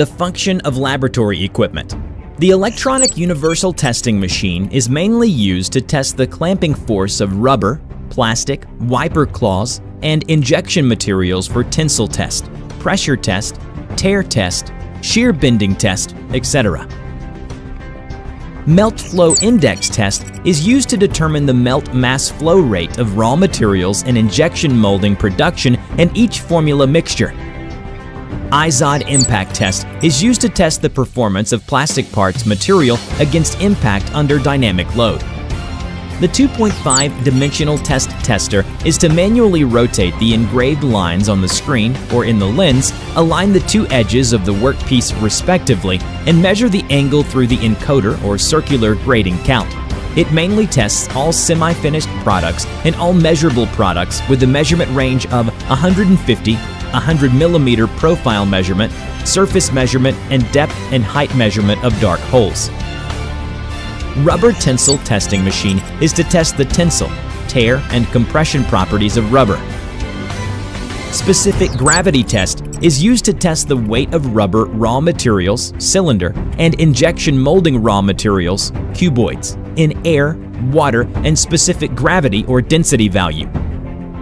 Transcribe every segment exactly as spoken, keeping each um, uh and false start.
The function of laboratory equipment. The electronic universal testing machine is mainly used to test the clamping force of rubber, plastic, wiper claws, and injection materials for tensile test, pressure test, tear test, shear bending test, et cetera. Melt flow index test is used to determine the melt mass flow rate of raw materials in injection molding production and each formula mixture. Izod Impact Test is used to test the performance of plastic parts material against impact under dynamic load. The two point five dimensional test tester is to manually rotate the engraved lines on the screen or in the lens, align the two edges of the workpiece respectively, and measure the angle through the encoder or circular grating count. It mainly tests all semi-finished products and all measurable products with the measurement range of one hundred fifty, one hundred millimeter profile measurement, surface measurement, and depth and height measurement of dark holes. Rubber tensile testing machine is to test the tensile, tear, and compression properties of rubber. Specific gravity test is used to test the weight of rubber raw materials, cylinder, and injection molding raw materials, cuboids, in air, water, and specific gravity or density value.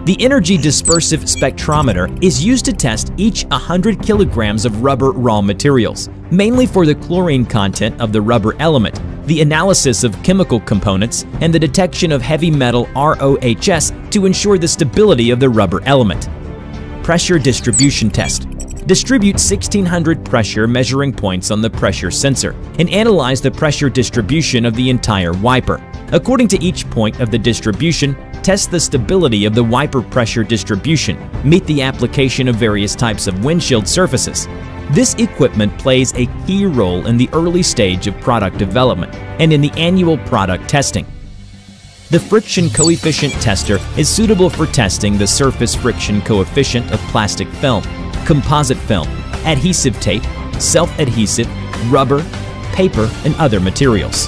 The energy dispersive spectrometer is used to test each one hundred kilograms of rubber raw materials, mainly for the chlorine content of the rubber element, the analysis of chemical components, and the detection of heavy metal R O H S to ensure the stability of the rubber element. Pressure distribution test. Distribute sixteen hundred pressure measuring points on the pressure sensor and analyze the pressure distribution of the entire wiper. According to each point of the distribution, test the stability of the wiper pressure distribution, meet the application of various types of windshield surfaces. This equipment plays a key role in the early stage of product development and in the annual product testing. The friction coefficient tester is suitable for testing the surface friction coefficient of plastic film, composite film, adhesive tape, self-adhesive, rubber, paper, and other materials.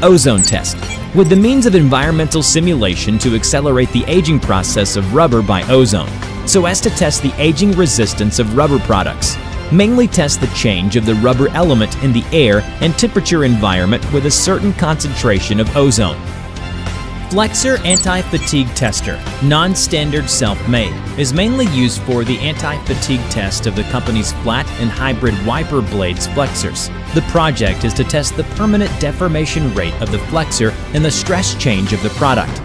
Ozone test. With the means of environmental simulation to accelerate the aging process of rubber by ozone, so as to test the aging resistance of rubber products. Mainly test the change of the rubber element in the air and temperature environment with a certain concentration of ozone. Flexor Anti-Fatigue Tester, non-standard self-made, is mainly used for the anti-fatigue test of the company's flat and hybrid wiper blades flexors. The project is to test the permanent deformation rate of the flexor and the stress change of the product.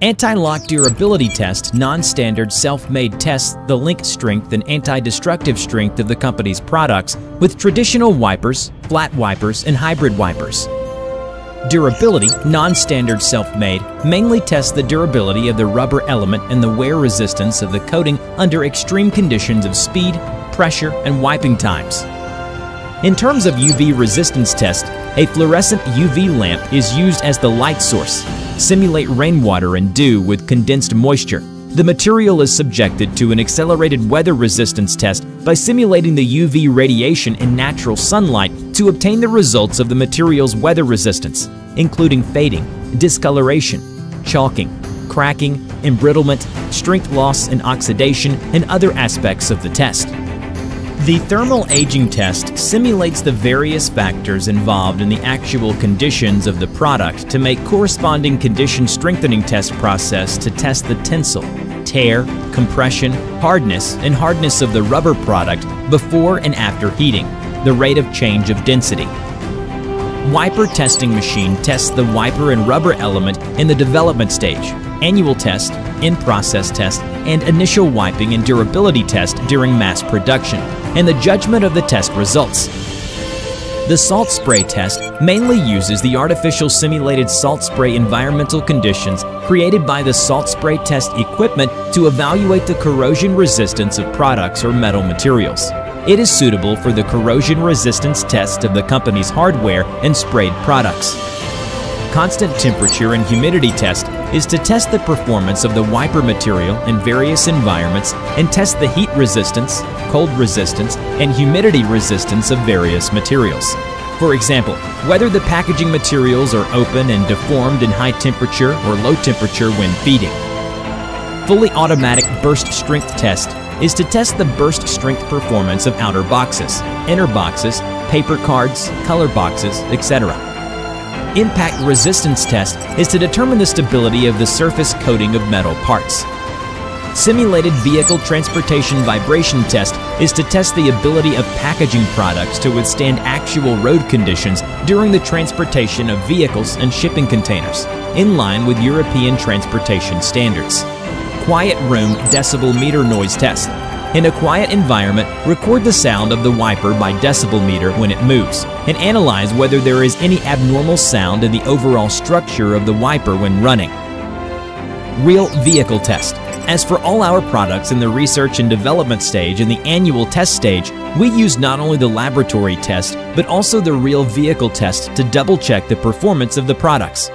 Anti-lock durability test, non-standard self-made tests the link strength and anti-destructive strength of the company's products with traditional wipers, flat wipers, and hybrid wipers. Durability, non-standard self-made, mainly tests the durability of the rubber element and the wear resistance of the coating under extreme conditions of speed, pressure, and wiping times. In terms of U V resistance test, a fluorescent U V lamp is used as the light source. Simulate rainwater and dew with condensed moisture. The material is subjected to an accelerated weather resistance test by simulating the U V radiation in natural sunlight to obtain the results of the material's weather resistance, including fading, discoloration, chalking, cracking, embrittlement, strength loss and oxidation, and other aspects of the test. The thermal aging test simulates the various factors involved in the actual conditions of the product to make corresponding condition strengthening test process to test the tensile, tear, compression, hardness, and hardness of the rubber product before and after heating, the rate of change of density. Wiper testing machine tests the wiper and rubber element in the development stage, annual test, in-process test, and initial wiping and durability test during mass production, and the judgment of the test results. The salt spray test mainly uses the artificial simulated salt spray environmental conditions created by the salt spray test equipment to evaluate the corrosion resistance of products or metal materials. It is suitable for the corrosion resistance test of the company's hardware and sprayed products. Constant temperature and humidity test is to test the performance of the wiper material in various environments and test the heat resistance, cold resistance, and humidity resistance of various materials. For example, whether the packaging materials are open and deformed in high temperature or low temperature when feeding. Fully automatic burst strength test is to test the burst strength performance of outer boxes, inner boxes, paper cards, color boxes, et cetera. Impact resistance test is to determine the stability of the surface coating of metal parts. Simulated vehicle transportation vibration test is to test the ability of packaging products to withstand actual road conditions during the transportation of vehicles and shipping containers, in line with European transportation standards. Quiet room decibel meter noise test. In a quiet environment, record the sound of the wiper by decibel meter when it moves, and analyze whether there is any abnormal sound in the overall structure of the wiper when running. Real vehicle test. As for all our products in the research and development stage and the annual test stage, we use not only the laboratory test, but also the real vehicle test to double-check the performance of the products.